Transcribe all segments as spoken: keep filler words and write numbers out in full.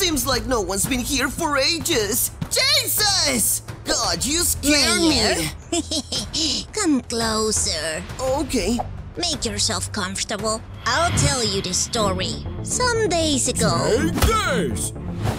Seems like no one's been here for ages. Jesus! God, you scared me. Come closer. Okay. Make yourself comfortable. I'll tell you this story. Some days ago... ten days!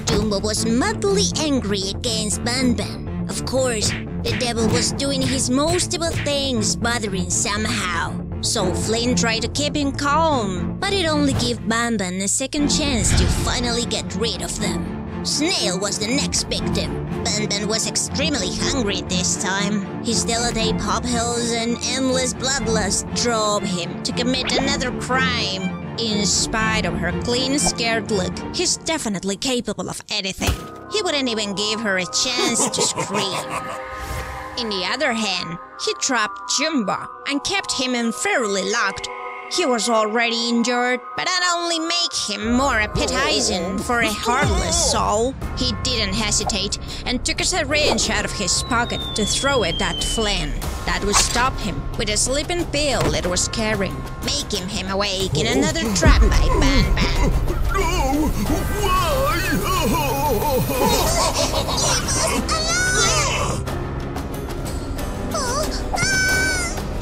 Jumbo was madly angry against Banban. Of course, the devil was doing his most evil things, bothering somehow. So Flynn tried to keep him calm, but it only gave Banban a second chance to finally get rid of them. Snail was the next victim. Banban was extremely hungry this time. His delicate pupils and endless bloodlust drove him to commit another crime. In spite of her clean, scared look, he's definitely capable of anything. He wouldn't even give her a chance to scream. On the other hand, he trapped Jumbo and kept him unfairly locked. He was already injured, but that only made him more appetizing for a heartless soul. He didn't hesitate and took a syringe out of his pocket to throw it at Flynn. That would stop him with a sleeping pill it was carrying, making him awake in another trap by Banban. No! Why? Leave us alone!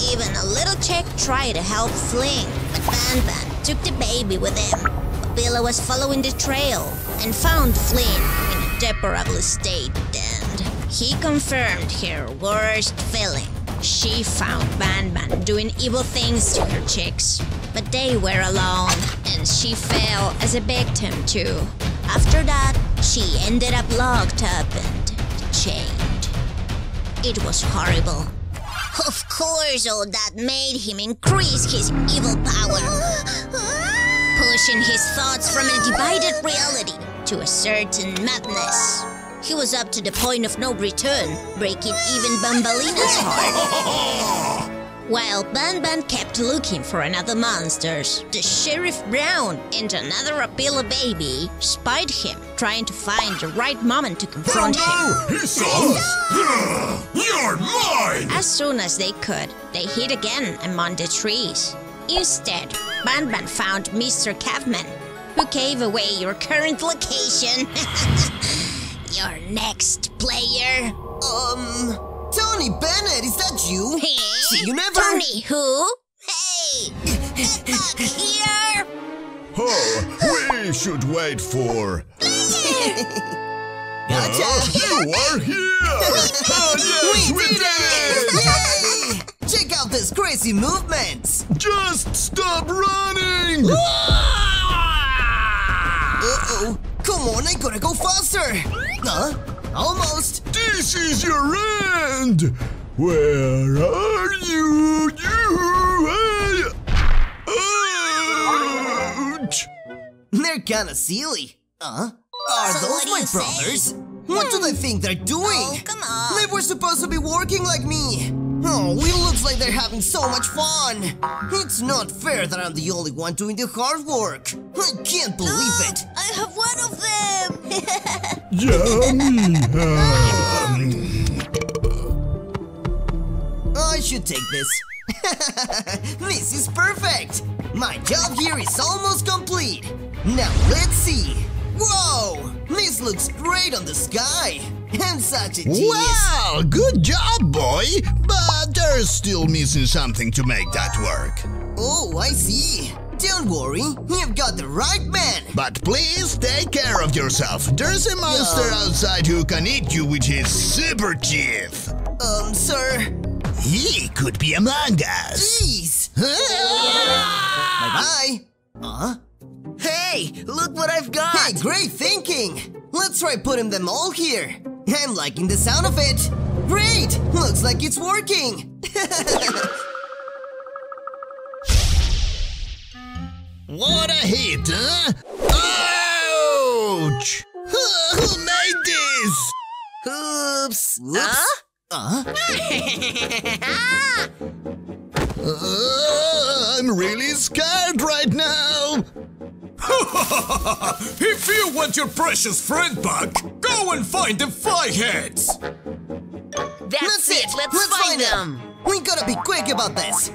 Even a little Kek tried to help Flynn, but Banban took the baby with him. Villa was following the trail and found Flynn in a deplorable state, and he confirmed her worst feeling. She found Banban doing evil things to her chicks, but they were alone, and she fell as a victim too. After that, she ended up locked up and chained. It was horrible. Of course, all that made him increase his evil power, pushing his thoughts from a divided reality to a certain madness. He was up to the point of no return, breaking even Bambalina's heart. While Banban kept looking for another monsters, the Sheriff Brown and another Opila Baby spied him, trying to find the right moment to confront oh, no. him. He's ours! You're mine! As soon as they could, they hid again among the trees. Instead, Banban found Mister Cawman, who gave away your current location. Your next player. Um... Tony Bennett, is that you? Hey, See you never... Tony who? Hey! Get back here! Oh, we should wait for... Player! Gotcha! Oh, you are here! Oh, yes, we, we did, did it! it. Yay. Check out these crazy movements! Just stop running! Uh-oh! Come on, I gotta go faster! Huh? Almost! This is your end! Where are you? You! Ouch! They're kinda silly. Huh? Are so those my brothers? Saying? What do they think they're doing? Oh, come on! They were supposed to be working like me! Oh, it looks like they're having so much fun! It's not fair that I'm the only one doing the hard work! I can't believe Look, it! I have one of them! Yum. I should take this. This is perfect! My job here is almost complete! Now let's see! Whoa! This looks great on the sky! And such a genius! Wow! Good job, boy! But there's still missing something to make that work. Oh, I see. Don't worry, you've got the right man! But please take care of yourself. There's a monster uh, outside who can eat you with his super teeth. Um, sir? He could be among us. Jeez! Bye-bye! Huh? Hey, look what I've got! Hey, great thinking! Let's try putting them all here. I'm liking the sound of it. Great! Looks like it's working! What a hit, huh? Ouch! Who made this? Oops! Oops! Huh? Huh? Uh, I'm really scared right now! If you want your precious friend back, go and find the Fireheads! That's, That's it! it. Let's, Let's find, find them. them! We gotta be quick about this!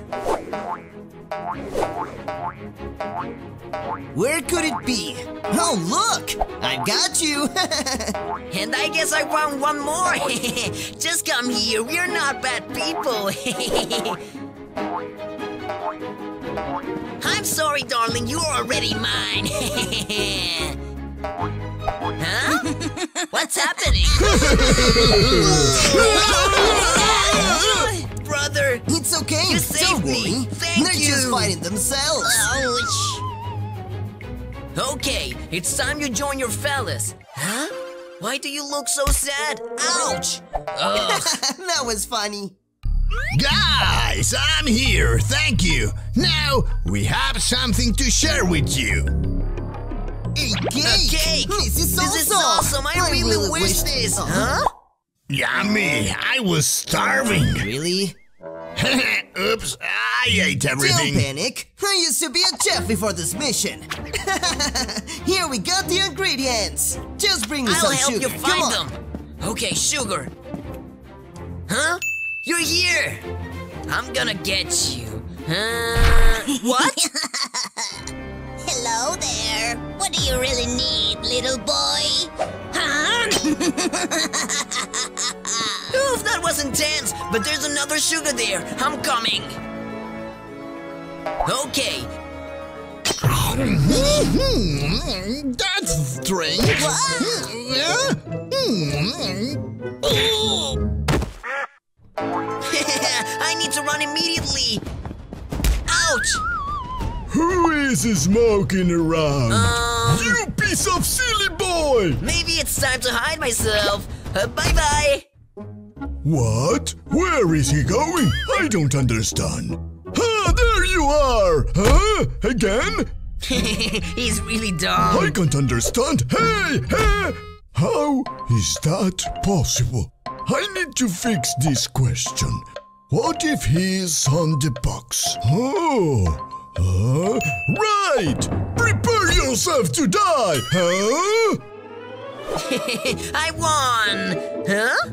Where could it be? Oh, look! I've got you! And I guess I found one more! Just come here, we're not bad people! I'm sorry, darling, you're already mine! Huh? What's happening? Brother! It's okay! You saved Don't me! Worry. Thank They're you! They're just fighting themselves! Ouch! Okay, it's time you join your fellas! Huh? Why do you look so sad? Ouch! Ugh. That was funny! Guys, I'm here! Thank you! Now, we have something to share with you! A cake! A cake. This is awesome! This is awesome! I, I really, really wish, wish this! Huh? Yummy! I was starving! Really? Oops, I ate everything! Don't panic! I used to be a chef before this mission! Here we got the ingredients! Just bring me I'll some sugar! I'll help you find Come them! On. Okay, sugar! Huh? You're here! I'm gonna get you! Huh? What? Hello there! What do you really need, little boy? Huh? Oof, that was intense! But there's another sugar there! I'm coming! Okay! That's strange! I need to run immediately! Ouch! Who is smoking around? Um, you piece of silly boy! Maybe it's time to hide myself. Uh, Bye-bye. What? Where is he going? I don't understand. Ah, there you are! Huh? Again? He's really dumb. I can't understand. Hey! Hey! How is that possible? I need to fix this question. What if he's on the box? Oh! Huh? Right! Prepare yourself to die! Huh? I won! Huh?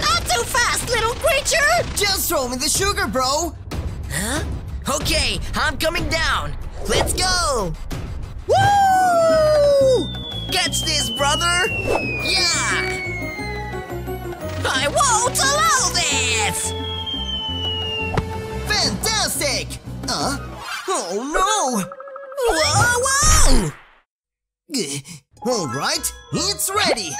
Not too fast, little creature! Just throw me the sugar, bro! Huh? Okay, I'm coming down! Let's go! Woo! Catch this, brother! Yeah! I won't allow this! Fantastic! Huh? Oh no! Whoa, whoa! Alright, it's ready!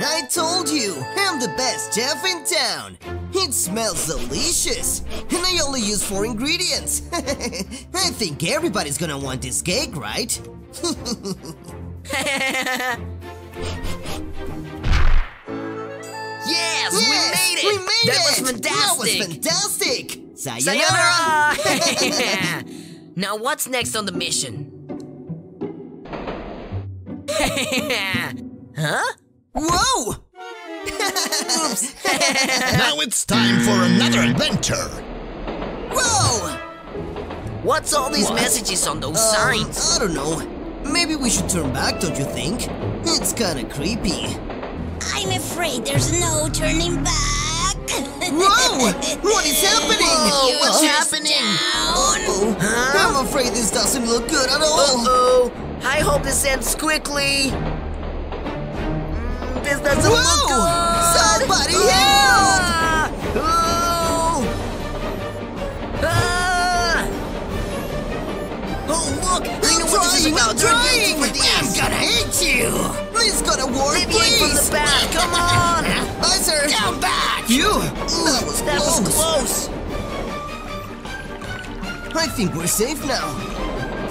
I told you, I'm the best chef in town! It smells delicious! And I only use four ingredients! I think everybody's gonna want this cake, right? Yes, yes! We made it! We made that it! Was fantastic! That was fantastic! Sayonara! Sayonara. Now what's next on the mission? Huh? Whoa! Oops! Now it's time for another adventure! Whoa! What's all these what? messages on those uh, signs? I don't know. Maybe we should turn back, don't you think? It's kinda creepy. I'm afraid there's no turning back. Whoa! What is happening? Whoa, what's happening? Uh-oh. Huh? I'm afraid this doesn't look good at all. Uh-oh. I hope this ends quickly. This doesn't Whoa. look good. Somebody oh. help! Oh. Ah. Oh, look! I'm I know what this is about. They're trying. I'm gonna hit you. Please go to war, Maybe please. From the back. Come on. Buzzer. Come back. You? That was, that close. was close! I think we're safe now.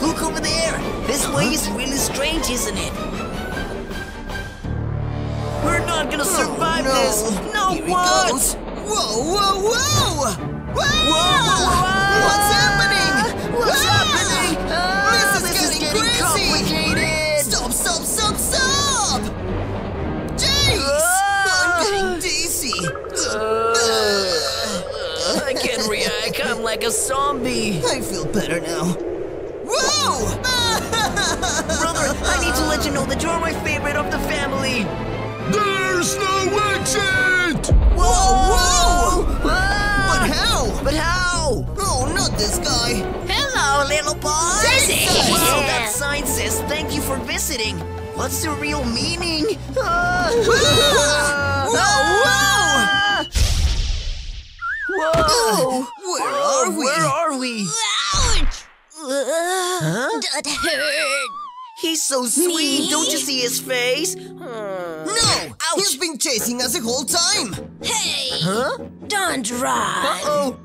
Look over there! This uh-huh. way is really strange, isn't it? We're not gonna survive oh, no. this! No Here what? Goes. Whoa, whoa, whoa! Whoa! Whoa, whoa. What's happening? What's ah. happening? Ah, this is this getting, is getting complicated! Stop, stop, stop, stop! Jeez! Ah. I'm getting dizzy! Uh, I can't react. I'm like a zombie. I feel better now. Whoa! Brother, I need to let you know that you're my favorite of the family. There's no exit! Whoa! Whoa! whoa. Ah, but how? But how? Oh, not this guy. Hello, little Banban? Says it! Wow, that sign says thank you for visiting. What's the real meaning? Uh, uh, whoa! Whoa! Whoa! Where are we? Where are we? Ouch! Huh? That hurt. He's so sweet. Me? Don't you see his face? No! Ouch. He's been chasing us the whole time. Hey! Huh? Don't run! Uh-oh!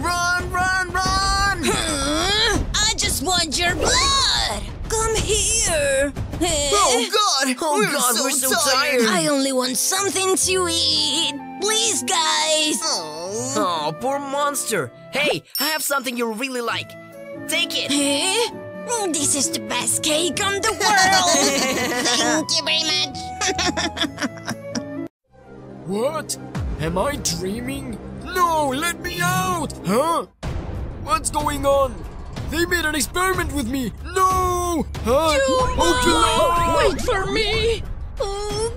Run! Run! Run! Huh? I just want your blood. Come here. Oh God! Oh we're God! So we're so tired. tired. I only want something to eat. Please, guys. Oh. Oh, poor monster. Hey, I have something you really like. Take it. Eh? This is the best cake on the world. Thank you very much. What? Am I dreaming? No! Let me out! Huh? What's going on? They made an experiment with me! No! Huh? Opila! Wait for me! Uh,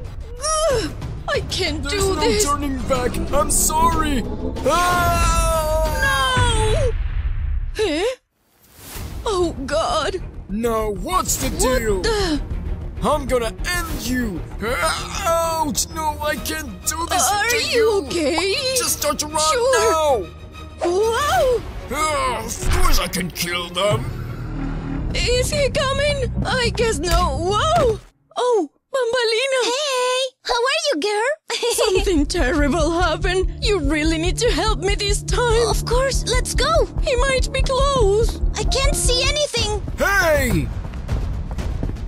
I can't There's do no this! There's no turning back! I'm sorry! Ah! No! Eh? Oh God! No, what's the what deal? The? I'm gonna end you! Ouch! No, I can't do this Are to you! Are you okay? Just start to run sure. now! Wow! Uh, of course I can kill them! Is he coming? I guess no. Whoa! Oh, Bambalina! Hey! How are you, girl? Something terrible happened. You really need to help me this time. Of course, let's go. He might be close. I can't see anything. Hey!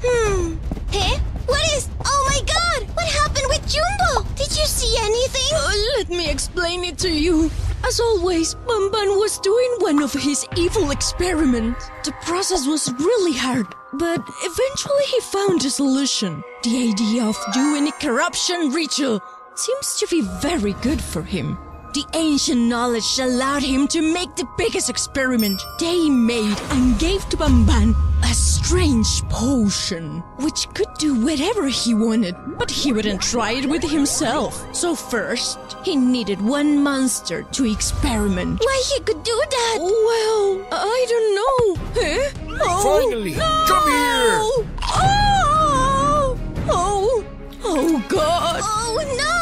Hmm. Hey? What is... Oh my God! What happened with Jumbo? Did you see anything? Uh, let me explain it to you. As always, Banban was doing one of his evil experiments. The process was really hard, but eventually he found a solution. The idea of doing a corruption ritual seems to be very good for him. The ancient knowledge allowed him to make the biggest experiment. They made and gave to Banban a strange potion, which could do whatever he wanted, but he wouldn't try it with himself. So first, he needed one monster to experiment. Why he could do that? Well, I don't know. Huh? Oh, Finally, no! Come here! Oh! Oh! Oh, God! Oh, no!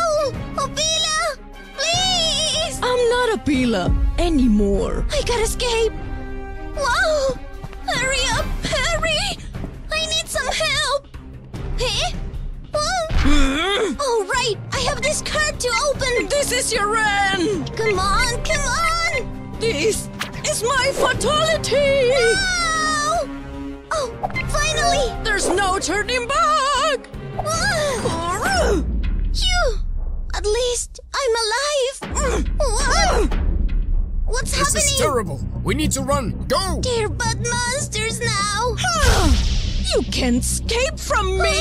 Opila! Please! I'm not Opila anymore. I gotta escape! Whoa! Hurry up! Hurry! I need some help! Huh? Mm-hmm. Oh, right! I have this card to open! This is your end! Come on! Come on! This is my fatality! No! Oh, finally! There's no turning back! Phew! At least I'm alive! Whoa. What's this happening? This is terrible! We need to run! Go! They're but monsters now! You can't escape from me!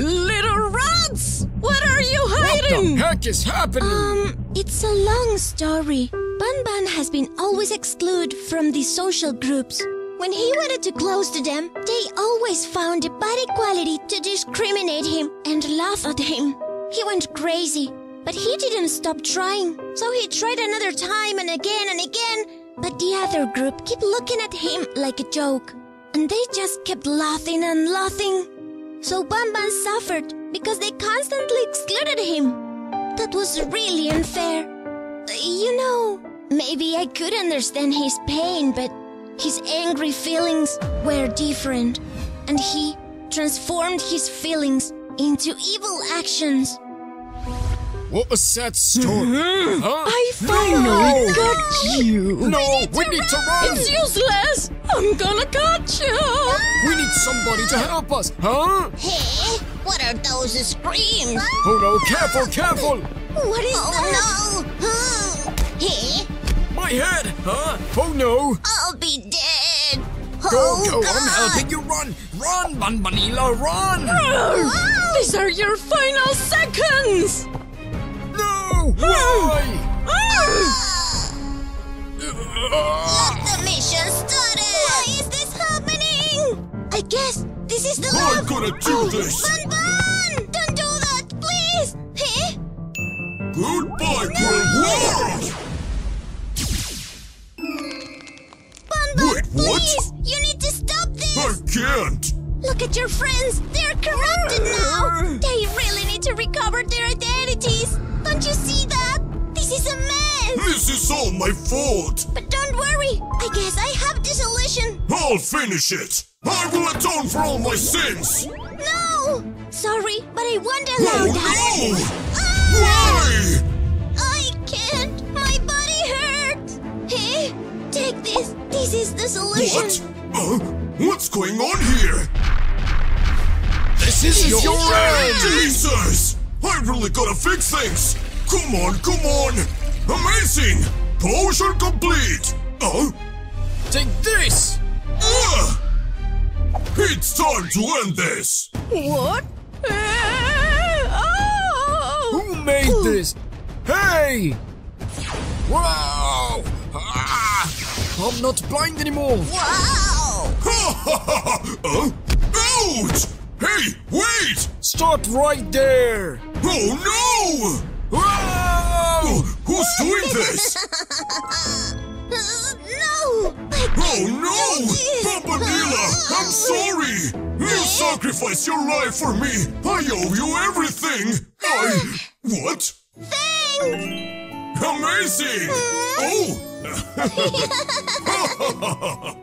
Little rats! What are you hiding? What the heck is happening? Um, it's a long story. Banban has been always excluded from the social groups. When he wanted to close to them, they always found a bad quality to discriminate him and laugh at him. He went crazy. But he didn't stop trying, so he tried another time and again and again, but the other group kept looking at him like a joke, and they just kept laughing and laughing. So Banban suffered because they constantly excluded him. That was really unfair. You know, maybe I could understand his pain, but his angry feelings were different, and he transformed his feelings into evil actions. What a sad story! Mm-hmm. huh? I finally no. got you! No, we need, we to, need run. to run! It's useless! I'm gonna catch you! No. We need somebody to help us, huh? Hey, what are those screams? Oh no, careful, careful! What is oh, that? Oh no! Hey? My head, huh? Oh no! I'll be dead! Go, oh, go, God. I'm helping you run! Run, Banbanila, run! Whoa. These are your final seconds! No! Why? Look, the mission started! Why is this happening? I guess this is the last. I'm gonna do oh, this! Banban! Don't do that, please! Huh? Goodbye, no. World! Banban, Wait, what? please! You need to Look at your friends! They're corrupted now! They really need to recover their identities! Don't you see that? This is a mess! This is all my fault! But don't worry! I guess I have the solution! I'll finish it! I will atone for all my sins! No! Sorry, but I won't allow oh, that! No! Ah! Why? I can't! My body hurts! Hey, take this! This is the solution! What? Uh? What's going on here? This is your, your end! Jesus! I really gotta fix things! Come on, come on! Amazing! Potion complete! Huh? Take this! Uh, it's time to end this! What? Uh, oh. Who made this? Hey! Wow! Ah, I'm not blind anymore! Wow! Ha ha ha! Ouch! Hey, wait! Start right there! Oh no! Whoa! Who's doing this? No! Oh no! Papa Mila, I'm sorry! You sacrificed your life for me! I owe you everything! I... What? Thanks! Amazing! Oh!